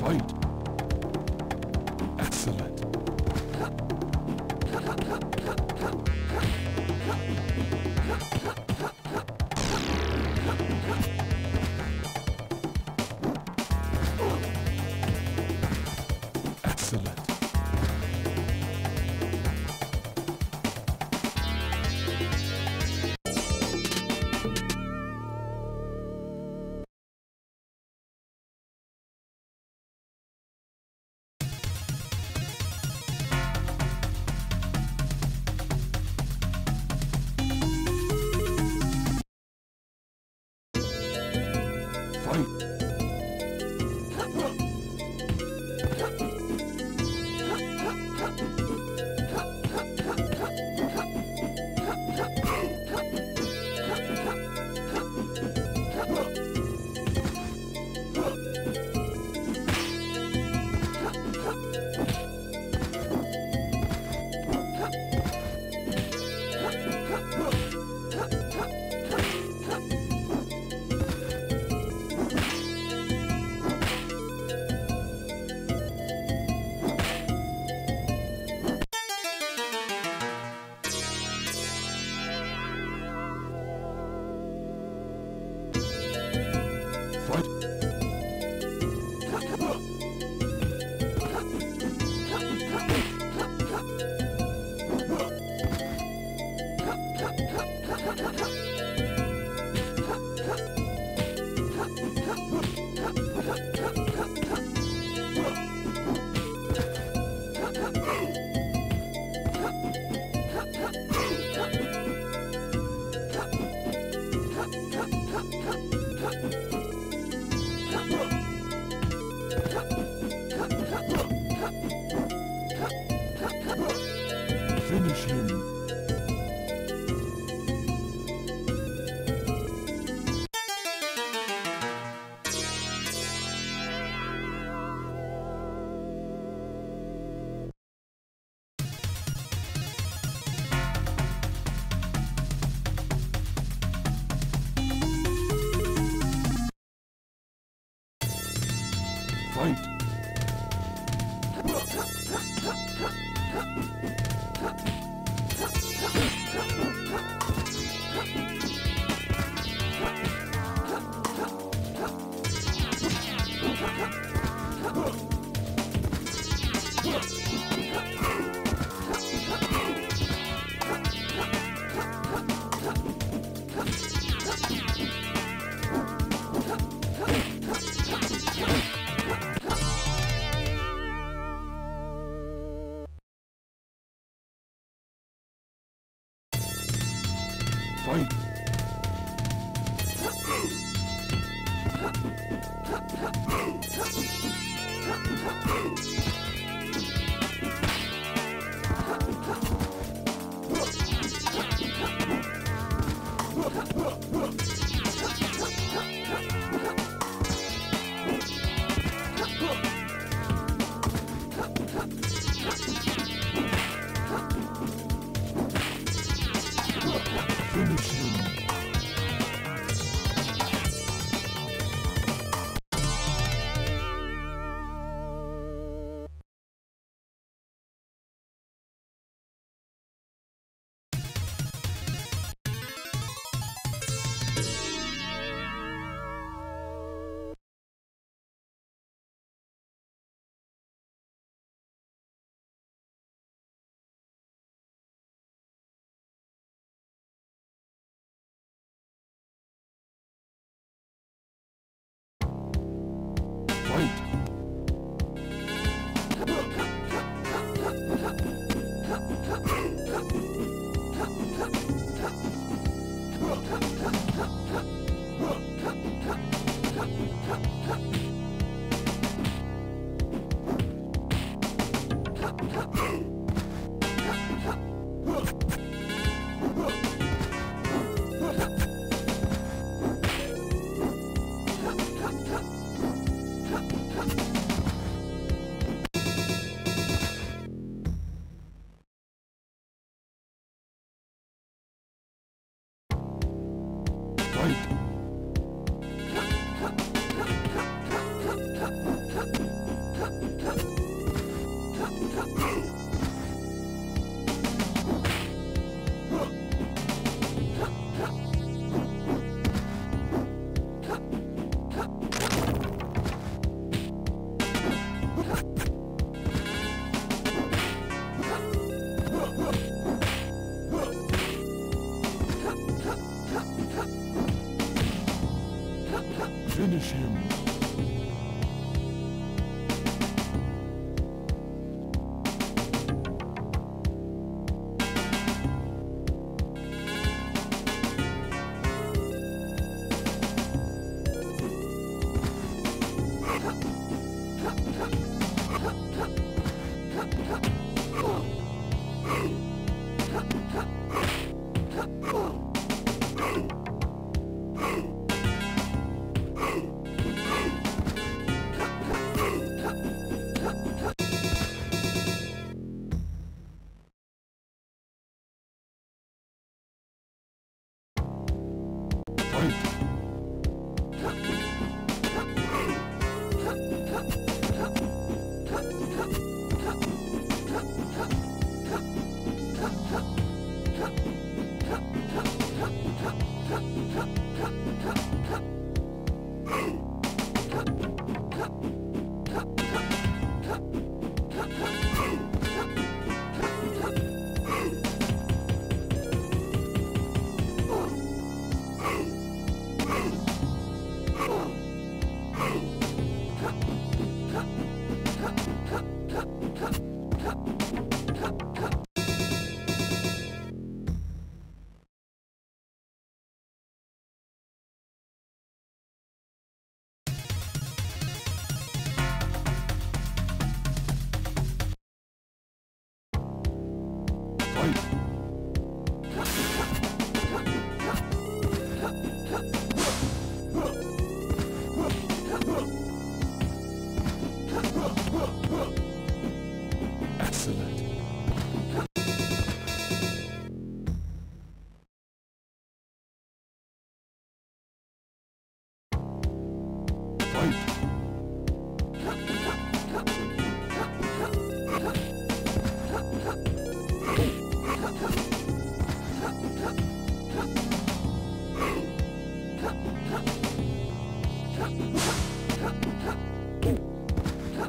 Fight! Excellent! Excellent! Finish him. Fight! Fight! Finish him.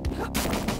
Come on.